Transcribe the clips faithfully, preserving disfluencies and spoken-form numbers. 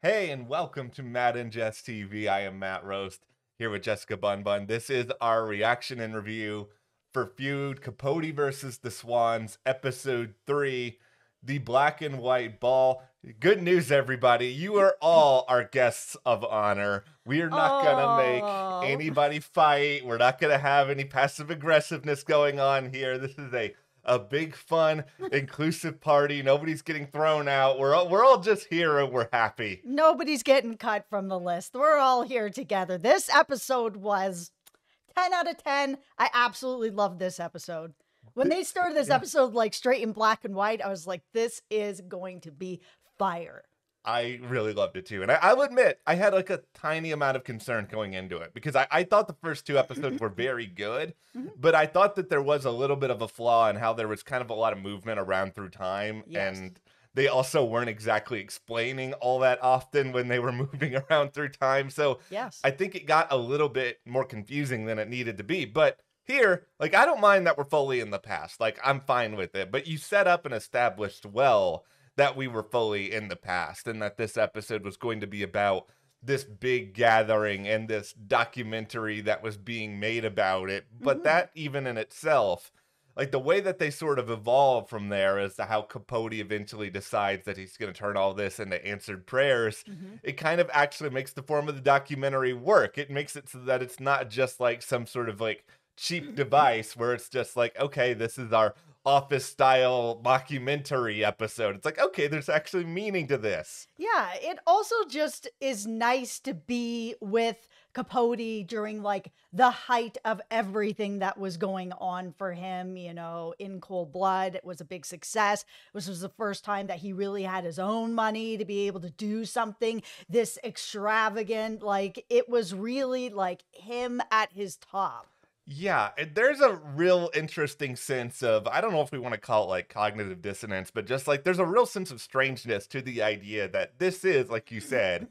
Hey, and welcome to Matt and Jess T V. I am Matt Roast here with Jessica Bun Bun. This is our reaction and review for Feud Capote versus the Swans, episode three, the black and white ball. Good news, everybody. You are all our guests of honor. We are not oh. gonna make anybody fight. We're not gonna have any passive aggressiveness going on here. This is a A big, fun, inclusive party. Nobody's getting thrown out. We're all, we're all just here and we're happy. Nobody's getting cut from the list. We're all here together. This episode was ten out of ten. I absolutely loved this episode. When they started this episode like straight in black and white, I was like, this is going to be fire. I really loved it too. And I, I'll admit, I had like a tiny amount of concern going into it because I, I thought the first two episodes were very good, but I thought that there was a little bit of a flaw in how there was kind of a lot of movement around through time. Yes. And they also weren't exactly explaining all that often when they were moving around through time. So yes. I think it got a little bit more confusing than it needed to be. But here, like, I don't mind that we're fully in the past. Like, I'm fine with it. But you set up and established well that we were fully in the past and that this episode was going to be about this big gathering and this documentary that was being made about it. But mm-hmm. that even in itself, like the way that they sort of evolve from there as to how Capote eventually decides that he's going to turn all this into Answered Prayers, mm-hmm. it kind of actually makes the form of the documentary work. It makes it so that it's not just like some sort of like cheap device where it's just like, okay, this is our office style mockumentary episode. It's like, okay, there's actually meaning to this. Yeah, it also just is nice to be with Capote during like the height of everything that was going on for him, you know, In Cold Blood. It was a big success. This was the first time that he really had his own money to be able to do something this extravagant. Like it was really like him at his top. Yeah, there's a real interesting sense of, I don't know if we want to call it like cognitive dissonance, but just like there's a real sense of strangeness to the idea that this is, like you said,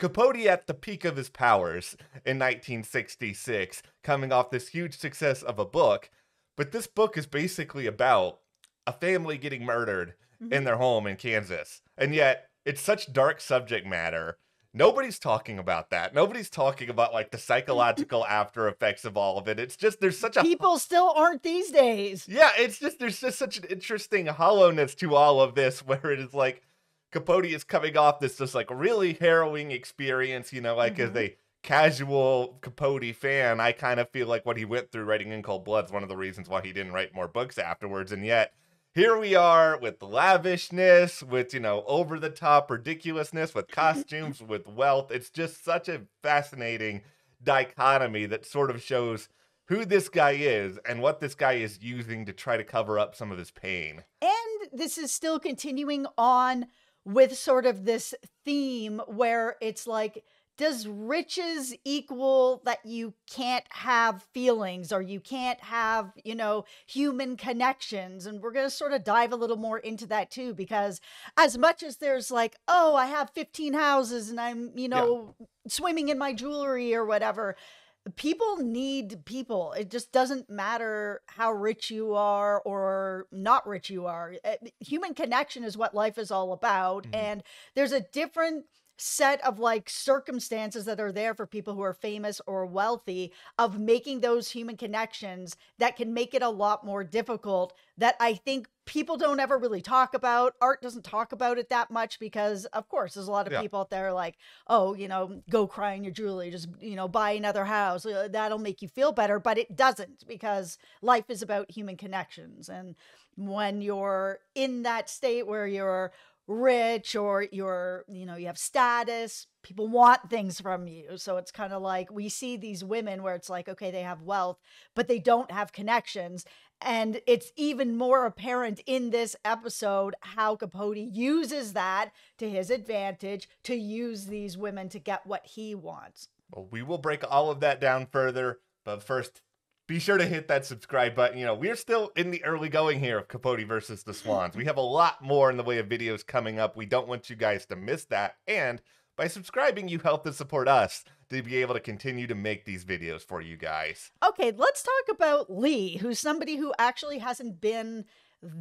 Capote at the peak of his powers in nineteen sixty-six, coming off this huge success of a book. But this book is basically about a family getting murdered mm-hmm. in their home in Kansas. And yet it's such dark subject matter. Nobody's talking about that. Nobody's talking about like the psychological after effects of all of it. It's just there's such a people still aren't these days. Yeah, it's just there's just such an interesting hollowness to all of this where it is like Capote is coming off this just like really harrowing experience, you know, like mm-hmm. as a casual Capote fan, I kind of feel like what he went through writing In Cold Blood is one of the reasons why he didn't write more books afterwards. And yet here we are with lavishness, with, you know, over-the-top ridiculousness, with costumes, with wealth. It's just such a fascinating dichotomy that sort of shows who this guy is and what this guy is using to try to cover up some of his pain. And this is still continuing on with sort of this theme where it's like, does riches equal that you can't have feelings or you can't have, you know, human connections? And we're going to sort of dive a little more into that too, because as much as there's like, oh, I have fifteen houses and I'm, you know, yeah. swimming in my jewelry or whatever, people need people. It just doesn't matter how rich you are or not rich you are. Human connection is what life is all about. Mm-hmm. And there's a different set of like circumstances that are there for people who are famous or wealthy of making those human connections that can make it a lot more difficult that I think people don't ever really talk about. Art doesn't talk about it that much because of course there's a lot of yeah. people out there like, oh, you know, go cry in your jewelry, just, you know, buy another house. That'll make you feel better. But it doesn't because life is about human connections. And when you're in that state where you're rich or you're, you know, you have status, people want things from you. So it's kind of like we see these women where it's like, okay, they have wealth, but they don't have connections. And it's even more apparent in this episode how Capote uses that to his advantage to use these women to get what he wants. Well, we will break all of that down further, but first, be sure to hit that subscribe button. You know, we're still in the early going here of Capote versus the Swans. We have a lot more in the way of videos coming up. We don't want you guys to miss that. And by subscribing, you help to support us to be able to continue to make these videos for you guys. Okay, let's talk about Lee, who's somebody who actually hasn't been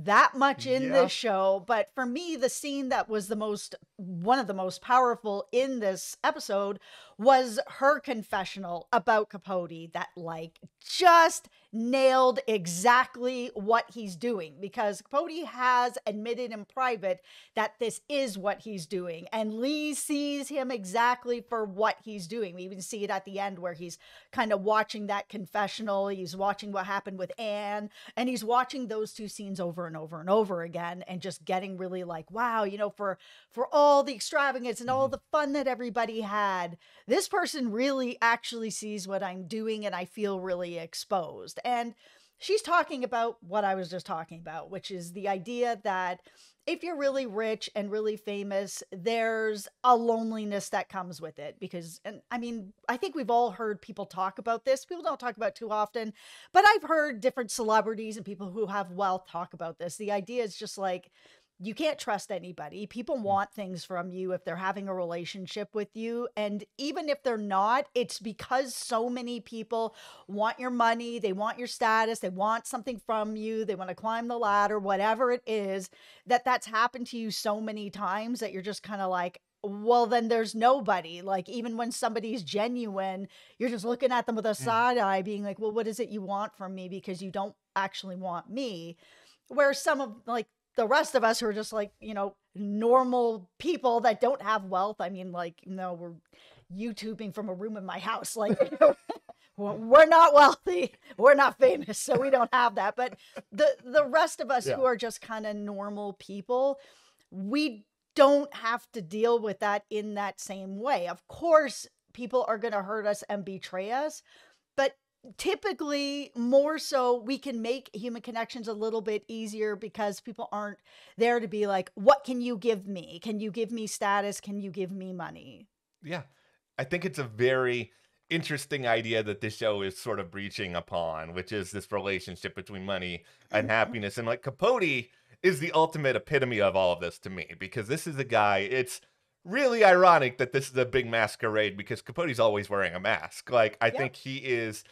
that much in yeah. this show, but for me, the scene that was the most, one of the most powerful in this episode was her confessional about Capote that like just nailed exactly what he's doing, because Capote has admitted in private that this is what he's doing, and Lee sees him exactly for what he's doing. We even see it at the end where he's kind of watching that confessional, he's watching what happened with Anne, and he's watching those two scenes over and over and over again and just getting really like, wow, you know, for for all the extravagance and all the fun that everybody had, this person really actually sees what I'm doing, and I feel really exposed. And she's talking about what I was just talking about, which is the idea that if you're really rich and really famous, there's a loneliness that comes with it. Because, and I mean, I think we've all heard people talk about this. People don't talk about it too often, but I've heard different celebrities and people who have wealth talk about this. The idea is just like, you can't trust anybody. People want things from you if they're having a relationship with you. And even if they're not, it's because so many people want your money, they want your status, they want something from you, they want to climb the ladder, whatever it is, that that's happened to you so many times that you're just kind of like, well, then there's nobody. Like, even when somebody's genuine, you're just looking at them with a side eye being like, well, what is it you want from me? Because you don't actually want me. Where some of like, the rest of us who are just like, you know, normal people that don't have wealth. I mean, like, you know, we're YouTubing from a room in my house. Like, you know, we're not wealthy. We're not famous. So we don't have that. But the, the rest of us yeah. who are just kind of normal people, we don't have to deal with that in that same way. Of course, people are going to hurt us and betray us. But typically more so we can make human connections a little bit easier because people aren't there to be like, what can you give me? Can you give me status? Can you give me money? Yeah. I think it's a very interesting idea that this show is sort of breaching upon, which is this relationship between money and happiness. And like Capote is the ultimate epitome of all of this to me, because this is a guy, it's really ironic that this is a big masquerade because Capote's always wearing a mask. Like I yeah. think he is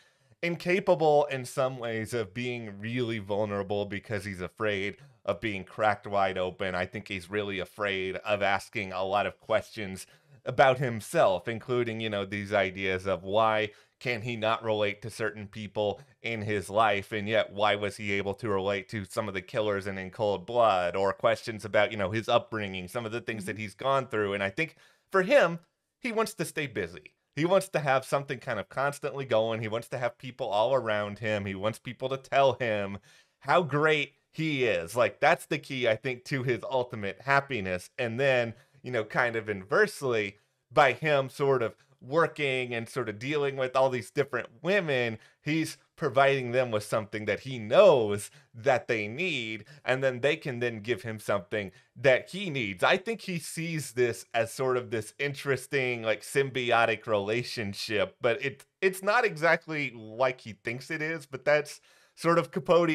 incapable in some ways of being really vulnerable because he's afraid of being cracked wide open. I think he's really afraid of asking a lot of questions about himself, including, you know, these ideas of why can he not relate to certain people in his life, and yet why was he able to relate to some of the killers and in Cold Blood, or questions about, you know, his upbringing, some of the things that he's gone through. And I think for him, he wants to stay busy. He wants to have something kind of constantly going. He wants to have people all around him. He wants people to tell him how great he is. Like, that's the key, I think, to his ultimate happiness. And then, you know, kind of inversely, by him sort of working and sort of dealing with all these different women, he's providing them with something that he knows that they need, and then they can then give him something that he needs. I think he sees this as sort of this interesting, like, symbiotic relationship, but it it's not exactly like he thinks it is, but that's sort of Capote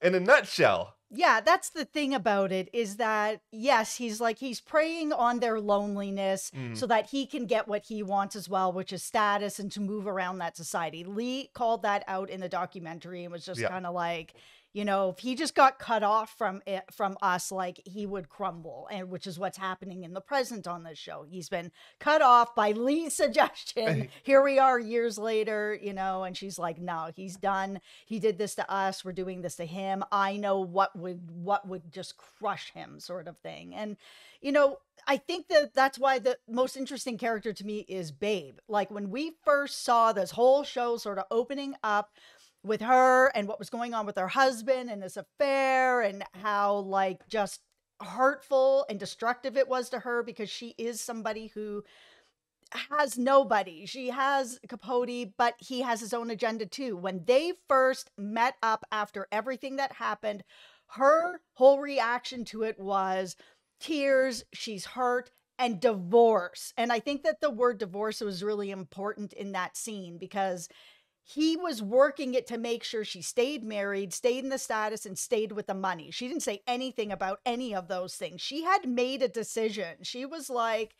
in a nutshell. Yeah, that's the thing about it, is that, yes, he's like, he's preying on their loneliness mm. so that he can get what he wants as well, which is status and to move around that society. Lee called that out in the documentary and was just yeah. kind of like, you know, if he just got cut off from it, from us, like he would crumble, and which is what's happening in the present on this show. He's been cut off by Lee's suggestion. Here we are years later, you know, and she's like, no, he's done. He did this to us. We're doing this to him. I know what would, what would just crush him, sort of thing. And, you know, I think that that's why the most interesting character to me is Babe. Like, when we first saw this whole show sort of opening up with her and what was going on with her husband and this affair and how like just hurtful and destructive it was to her, because she is somebody who has nobody. She has Capote, but he has his own agenda too. When they first met up after everything that happened, her whole reaction to it was tears, she's hurt, and divorce. And I think that the word divorce was really important in that scene, because he was working it to make sure she stayed married, stayed in the status, and stayed with the money. She didn't say anything about any of those things. She had made a decision. She was like,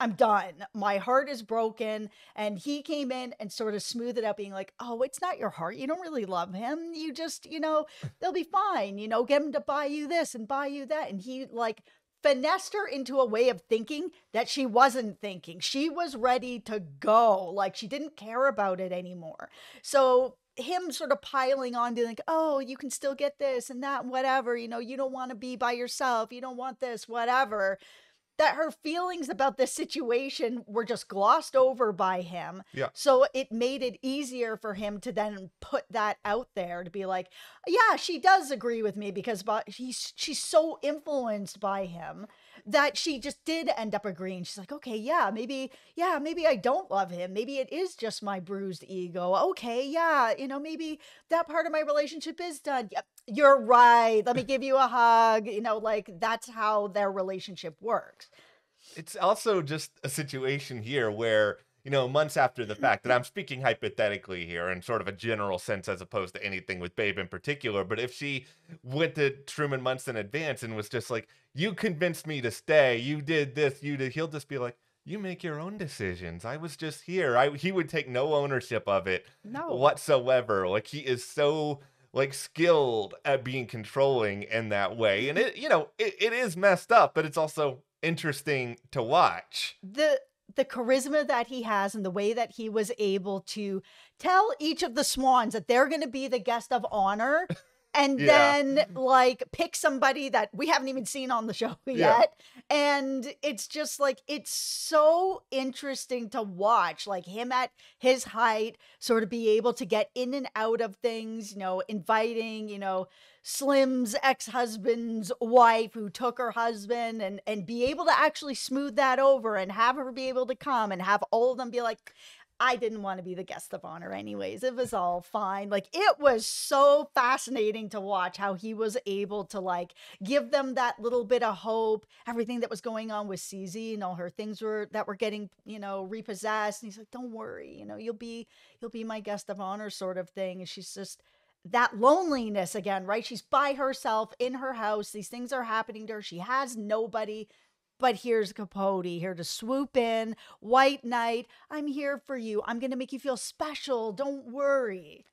I'm done. My heart is broken. And he came in and sort of smoothed it out, being like, oh, it's not your heart. You don't really love him. You just, you know, they'll be fine. You know, get him to buy you this and buy you that. And he like finessed her into a way of thinking that she wasn't thinking. She was ready to go. Like she didn't care about it anymore. So him sort of piling on to like, oh, you can still get this and that, whatever. You know, you don't want to be by yourself. You don't want this, whatever. That her feelings about this situation were just glossed over by him. Yeah. So it made it easier for him to then put that out there to be like, yeah, she does agree with me, because he's, she's so influenced by him that she just did end up agreeing. She's like, okay, yeah, maybe, yeah, maybe I don't love him. Maybe it is just my bruised ego. Okay, yeah, you know, maybe that part of my relationship is done. Yep, you're right. Let me give you a hug. You know, like that's how their relationship works. It's also just a situation here where, you know, months after the fact, that I'm speaking hypothetically here in sort of a general sense as opposed to anything with Babe in particular, but if she went to Truman months in advance and was just like, you convinced me to stay, you did this, you did, he'll just be like, you make your own decisions. I was just here. I, he would take no ownership of it no. whatsoever. Like he is so like skilled at being controlling in that way. And it, you know, it, it is messed up, but it's also interesting to watch. The, the charisma that he has and the way that he was able to tell each of the Swans that they're going to be the guest of honor and yeah. then like pick somebody that we haven't even seen on the show yet. Yeah. And it's just like, it's so interesting to watch, like him at his height, sort of be able to get in and out of things, you know, inviting, you know, Slim's ex-husband's wife who took her husband, and and be able to actually smooth that over and have her be able to come and have all of them be like, I didn't want to be the guest of honor anyways. It was all fine. Like it was so fascinating to watch how he was able to like give them that little bit of hope, everything that was going on with C Z and all her things were that were getting, you know, repossessed. And he's like, don't worry, you know, you'll be, you'll be my guest of honor sort of thing. And she's just that loneliness again, right? She's by herself in her house. These things are happening to her. She has nobody. But here's Capote here to swoop in. White Knight, I'm here for you. I'm going to make you feel special. Don't worry.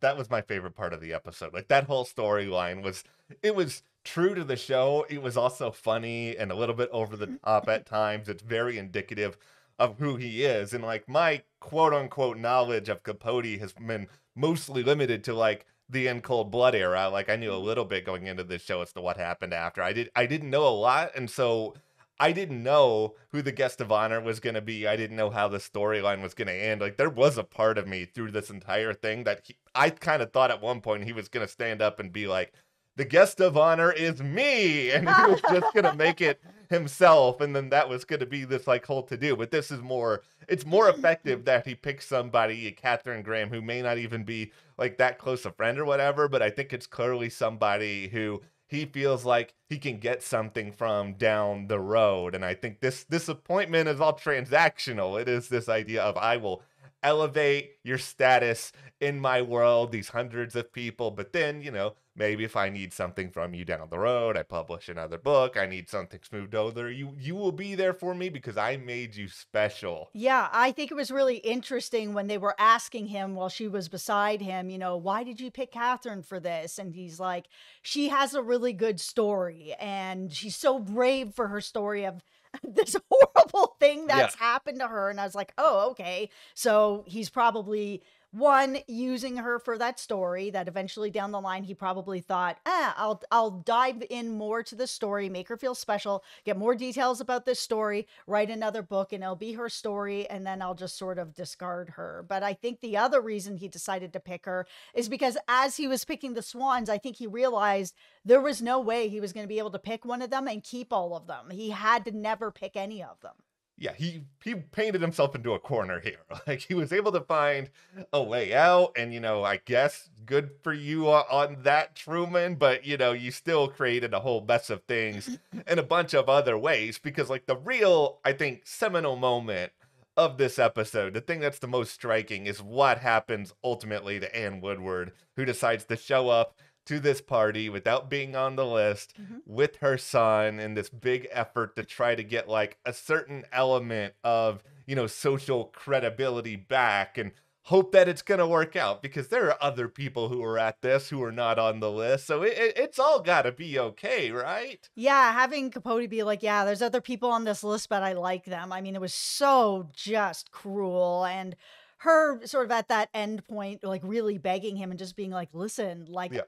That was my favorite part of the episode. Like that whole storyline was, it was true to the show. It was also funny and a little bit over the top at times. It's very indicative of who he is. And like my quote unquote knowledge of Capote has been mostly limited to like the In Cold Blood era. Like I knew a little bit going into this show as to what happened after. I did I didn't know a lot, and so I didn't know who the guest of honor was going to be. I didn't know how the storyline was going to end. Like there was a part of me through this entire thing that he, I kind of thought at one point he was going to stand up and be like, the guest of honor is me, and he was just going to make it himself, and then that was going to be this like whole to do. But this is more, it's more effective that he picks somebody, Katharine Graham, who may not even be like that close a friend or whatever, but I think it's clearly somebody who he feels like he can get something from down the road. And I think this this appointment is all transactional. It is this idea of, I will elevate your status in my world, these hundreds of people, but then, you know, maybe if I need something from you down the road, I publish another book, I need something smoothed over, you you will be there for me because I made you special. Yeah, I think it was really interesting when they were asking him while she was beside him, you know, why did you pick Katharine for this? And he's like, she has a really good story, and she's so brave for her story of this horrible thing that's yeah. happened to her. And I was like, oh, okay. So he's probably, one, using her for that story that eventually down the line, he probably thought, ah, I'll, I'll dive in more to the story, make her feel special, get more details about this story, write another book, and it'll be her story. And then I'll just sort of discard her. But I think the other reason he decided to pick her is because as he was picking the Swans, I think he realized there was no way he was going to be able to pick one of them and keep all of them. He had to never pick any of them. Yeah, he, he painted himself into a corner here. Like, he was able to find a way out, and, you know, I guess good for you on that, Truman, but, you know, you still created a whole mess of things in a bunch of other ways, because, like, the real, I think, seminal moment of this episode, the thing that's the most striking is what happens ultimately to Ann Woodward, who decides to show up to this party without being on the list mm-hmm. with her son in this big effort to try to get like a certain element of, you know, social credibility back and hope that it's going to work out because there are other people who are at this who are not on the list. So it, it, it's all got to be okay, right? Yeah, having Capote be like, yeah, there's other people on this list, but I like them. I mean, it was so just cruel. And her sort of at that end point, like really begging him and just being like, listen, like, yeah.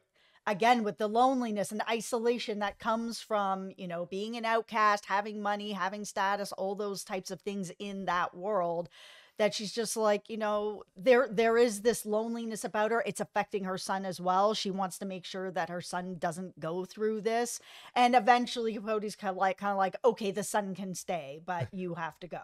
again, with the loneliness and the isolation that comes from, you know, being an outcast, having money, having status, all those types of things in that world. That she's just like, you know, there there is this loneliness about her. It's affecting her son as well. She wants to make sure that her son doesn't go through this. And eventually Capote's kind of like, kind of like, okay, the son can stay, but you have to go.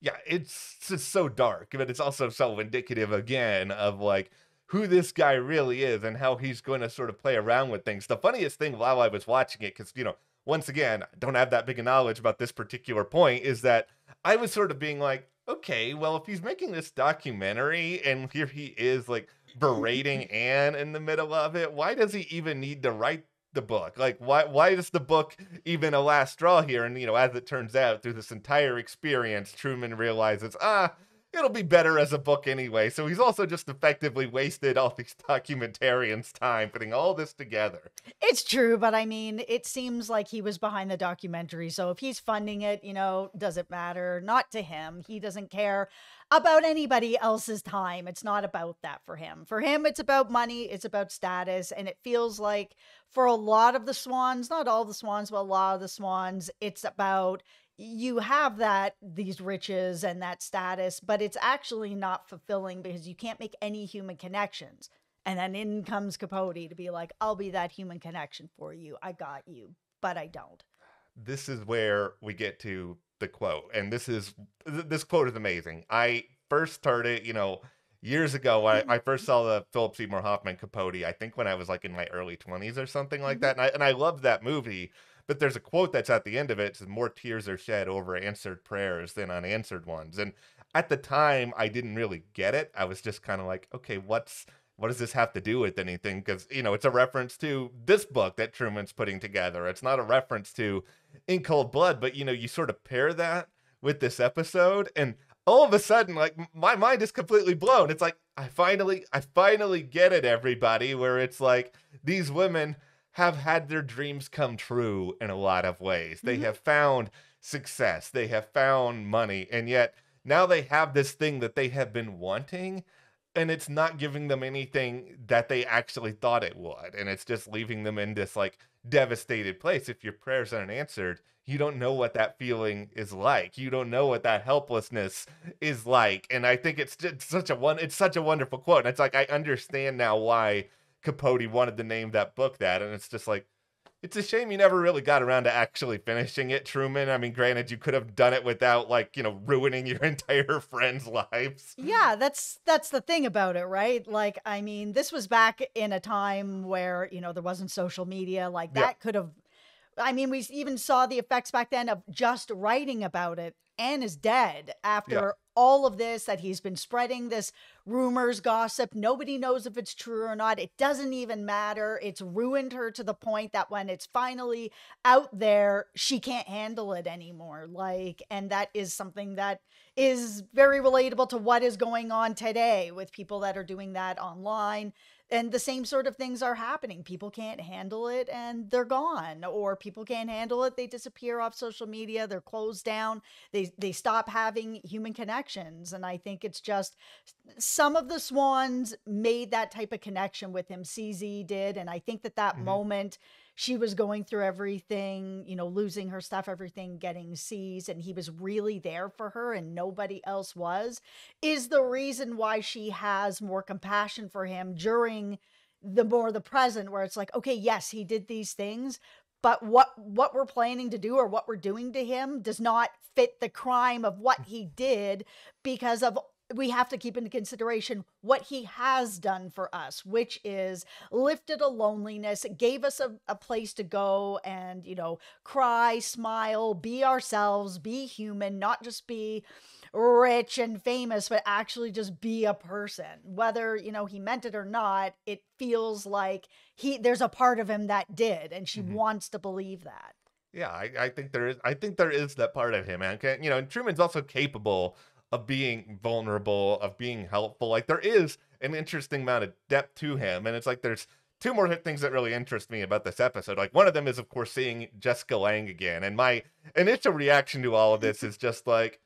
Yeah, it's just so dark, but it's also so indicative again of like who this guy really is and how he's going to sort of play around with things. The funniest thing while I was watching it, because, you know, once again, I don't have that big a knowledge about this particular point, is that I was sort of being like, okay, well, if he's making this documentary and here he is like berating Anne in the middle of it, why does he even need to write the book? Like, why why is the book even a last straw here? And, you know, as it turns out, through this entire experience, Truman realizes, ah, it'll be better as a book anyway. So he's also just effectively wasted all these documentarians' time putting all this together. It's true, but I mean, it seems like he was behind the documentary. So if he's funding it, you know, does it matter? Not to him. He doesn't care about anybody else's time. It's not about that for him. For him, it's about money. It's about status. And it feels like for a lot of the Swans, not all the Swans, but a lot of the Swans, it's about... you have that, these riches and that status, but it's actually not fulfilling because you can't make any human connections. And then in comes Capote to be like, I'll be that human connection for you. I got you, but I don't. This is where we get to the quote. And this is, this quote is amazing. I first heard it, you know, years ago, I, I first saw the Philip Seymour Hoffman Capote, I think when I was like in my early twenties or something like that. And I, and I loved that movie. But there's a quote that's at the end of it. It says, more tears are shed over answered prayers than unanswered ones. And at the time, I didn't really get it. I was just kind of like, okay, what's what does this have to do with anything? Because, you know, it's a reference to this book that Truman's putting together. It's not a reference to In Cold Blood. But, you know, you sort of pair that with this episode. And all of a sudden, like, my mind is completely blown. It's like, I finally, I finally get it, everybody, where it's like these women have had their dreams come true in a lot of ways. They mm-hmm. have found success. They have found money. And yet now they have this thing that they have been wanting, and it's not giving them anything that they actually thought it would. And it's just leaving them in this like devastated place. If your prayers aren't answered, you don't know what that feeling is like. You don't know what that helplessness is like. And I think it's just such a one, it's such a wonderful quote. And it's like, I understand now why Capote wanted to name that book that, and it's just like, it's a shame you never really got around to actually finishing it, Truman. I mean, granted, you could have done it without, like, you know, ruining your entire friends' lives. Yeah, that's that's the thing about it, right? Like, I mean, this was back in a time where, you know, there wasn't social media. Like, that yeah. could have, I mean, we even saw the effects back then of just writing about it. Anne is dead after yeah. all of this, that he's been spreading this rumors, gossip. Nobody knows if it's true or not. It doesn't even matter. It's ruined her to the point that when it's finally out there, she can't handle it anymore. Like, and that is something that is very relatable to what is going on today with people that are doing that online. And the same sort of things are happening. People can't handle it and they're gone, or people can't handle it. They disappear off social media. They're closed down. They, they stop having human connections. And I think it's just some of the Swans made that type of connection with him. C Z did. And I think that that mm-hmm. moment she was going through everything, you know, losing her stuff, everything getting seized, and he was really there for her and nobody else was, is the reason why she has more compassion for him during the more the present, where it's like, okay, yes, he did these things, but what what we're planning to do or what we're doing to him does not fit the crime of what he did because of we have to keep into consideration what he has done for us, which is lifted a loneliness, gave us a, a place to go and, you know, cry, smile, be ourselves, be human, not just be rich and famous, but actually just be a person. Whether, you know, he meant it or not, it feels like he, there's a part of him that did, and she mm-hmm. wants to believe that. Yeah, I, I think there is. I think there is that part of him, and you know, and Truman's also capable of being vulnerable, of being helpful. Like, there is an interesting amount of depth to him. And it's like, there's two more things that really interest me about this episode. Like, one of them is, of course, seeing Jessica Lange again. And my initial reaction to all of this is just like,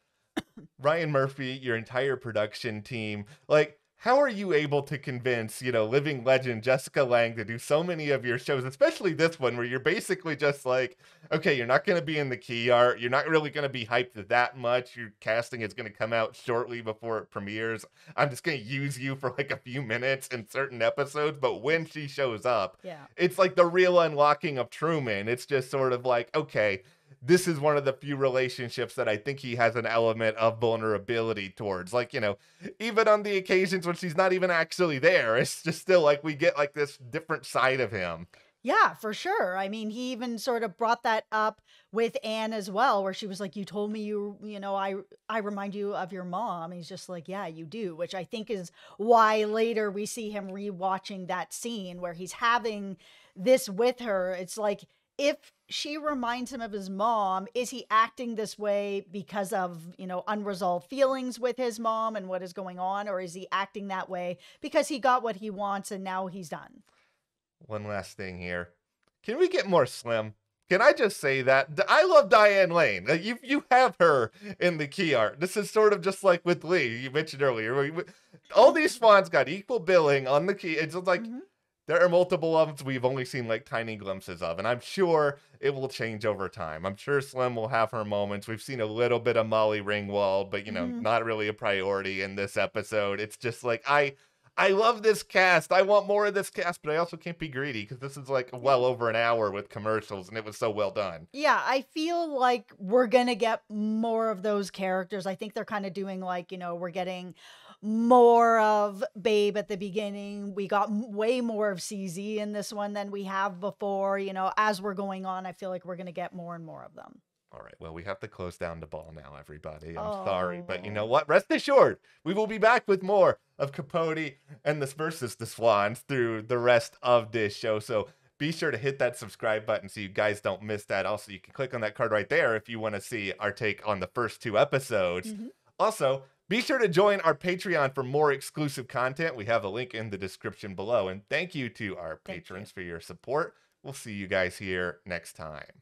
Ryan Murphy, your entire production team, like, how are you able to convince, you know, living legend Jessica Lange to do so many of your shows, especially this one where you're basically just like, okay, you're not going to be in the key art. You're not really going to be hyped that much. Your casting is going to come out shortly before it premieres. I'm just going to use you for like a few minutes in certain episodes. But when she shows up, yeah, it's like the real unlocking of Truman. It's just sort of like, okay, this is one of the few relationships that I think he has an element of vulnerability towards. Like, you know, even on the occasions when she's not even actually there, it's just still like we get like this different side of him. Yeah, for sure. I mean, he even sort of brought that up with Anne as well, where she was like, you told me you, you know, I, I remind you of your mom. And he's just like, yeah, you do, which I think is why later we see him rewatching that scene where he's having this with her. It's like, if she reminds him of his mom, is he acting this way because of, you know, unresolved feelings with his mom and what is going on? Or is he acting that way because he got what he wants and now he's done? One last thing here. Can we get more Slim? Can I just say that? I love Diane Lane. You, you have her in the key art. This is sort of just like with Lee, you mentioned earlier. All these Swans got equal billing on the key. It's like... Mm-hmm. There are multiple ones we've only seen like tiny glimpses of, and I'm sure it will change over time. I'm sure Slim will have her moments. We've seen a little bit of Molly Ringwald, but, you know, mm-hmm. not really a priority in this episode. It's just like, I I love this cast. I want more of this cast, but I also can't be greedy because this is like well over an hour with commercials, and it was so well done. Yeah, I feel like we're going to get more of those characters. I think they're kind of doing like, you know, we're getting... more of Babe at the beginning. We got way more of C Z in this one than we have before. You know, as we're going on, I feel like we're going to get more and more of them. All right. Well, we have to close down the ball now, everybody. I'm oh. sorry. But you know what? Rest assured, we will be back with more of Capote and this versus the Swans through the rest of this show. So be sure to hit that subscribe button so you guys don't miss that. Also, you can click on that card right there if you want to see our take on the first two episodes. Mm-hmm. Also, be sure to join our Patreon for more exclusive content. We have a link in the description below. And thank you to our patrons for your support. We'll see you guys here next time.